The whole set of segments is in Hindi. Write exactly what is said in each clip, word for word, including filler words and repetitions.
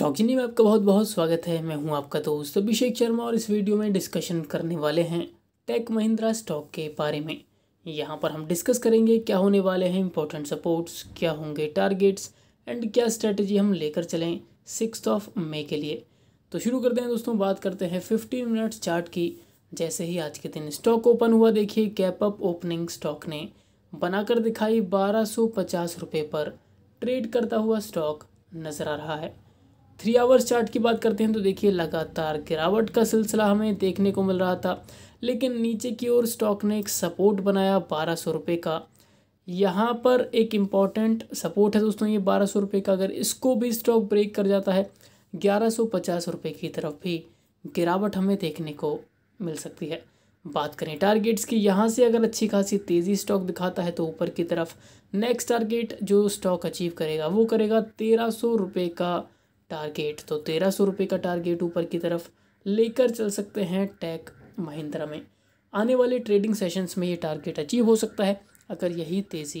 स्टॉकिनी में आपका बहुत बहुत स्वागत है। मैं हूं आपका दोस्त अभिषेक शर्मा और इस वीडियो में डिस्कशन करने वाले हैं टेक महिंद्रा स्टॉक के बारे में। यहां पर हम डिस्कस करेंगे क्या होने वाले हैं इंपॉर्टेंट सपोर्ट्स, क्या होंगे टारगेट्स एंड क्या स्ट्रेटजी हम लेकर चलें सिक्स्थ ऑफ मई के लिए। तो शुरू करते हैं दोस्तों, बात करते हैं फिफ्टीन मिनट्स चार्ट की। जैसे ही आज के दिन स्टॉक ओपन हुआ, देखिए गैप अप ओपनिंग स्टॉक ने बनाकर दिखाई बारह सौ पचास रुपये पर ट्रेड करता हुआ स्टॉक नज़र आ रहा है। थ्री आवर्स चार्ट की बात करते हैं तो देखिए लगातार गिरावट का सिलसिला हमें देखने को मिल रहा था, लेकिन नीचे की ओर स्टॉक ने एक सपोर्ट बनाया बारह सौ रुपये का। यहाँ पर एक इम्पॉर्टेंट सपोर्ट है दोस्तों ये बारह सौ रुपये का। अगर इसको भी स्टॉक ब्रेक कर जाता है, ग्यारह सौ पचास रुपये की तरफ भी गिरावट हमें देखने को मिल सकती है। बात करें टारगेट्स की, यहाँ से अगर अच्छी खासी तेज़ी स्टॉक दिखाता है तो ऊपर की तरफ नेक्स्ट टारगेट जो स्टॉक अचीव करेगा वो करेगा तेरह सौ रुपये का टारगेट। तो तेरह सौ रुपये का टारगेट ऊपर की तरफ लेकर चल सकते हैं टेक महिंद्रा में। आने वाले ट्रेडिंग सेशंस में ये टारगेट अचीव हो सकता है अगर यही तेज़ी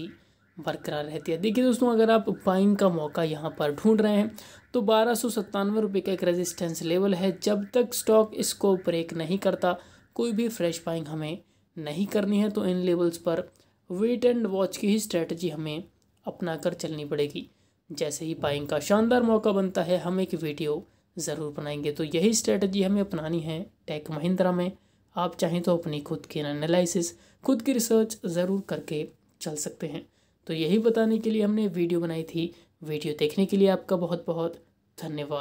बरकरार रहती है। देखिए दोस्तों, अगर आप बाइंग का मौका यहाँ पर ढूंढ रहे हैं तो बारह सौ सत्तानवे रुपये का एक रेजिस्टेंस लेवल है। जब तक स्टॉक इसको ब्रेक नहीं करता, कोई भी फ्रेश बाइंग हमें नहीं करनी है, तो इन लेवल्स पर वेट एंड वॉच की ही स्ट्रेटजी हमें अपना कर चलनी पड़ेगी। जैसे ही बाइंग का शानदार मौका बनता है, हम एक वीडियो ज़रूर बनाएंगे। तो यही स्ट्रेटजी हमें अपनानी है टेक महिंद्रा में। आप चाहें तो अपनी खुद की एनालिसिस, खुद की रिसर्च ज़रूर करके चल सकते हैं। तो यही बताने के लिए हमने वीडियो बनाई थी। वीडियो देखने के लिए आपका बहुत बहुत धन्यवाद।